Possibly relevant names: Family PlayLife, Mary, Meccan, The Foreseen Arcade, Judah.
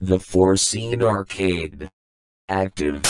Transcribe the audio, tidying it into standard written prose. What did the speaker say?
The Foreseen Arcade. Active.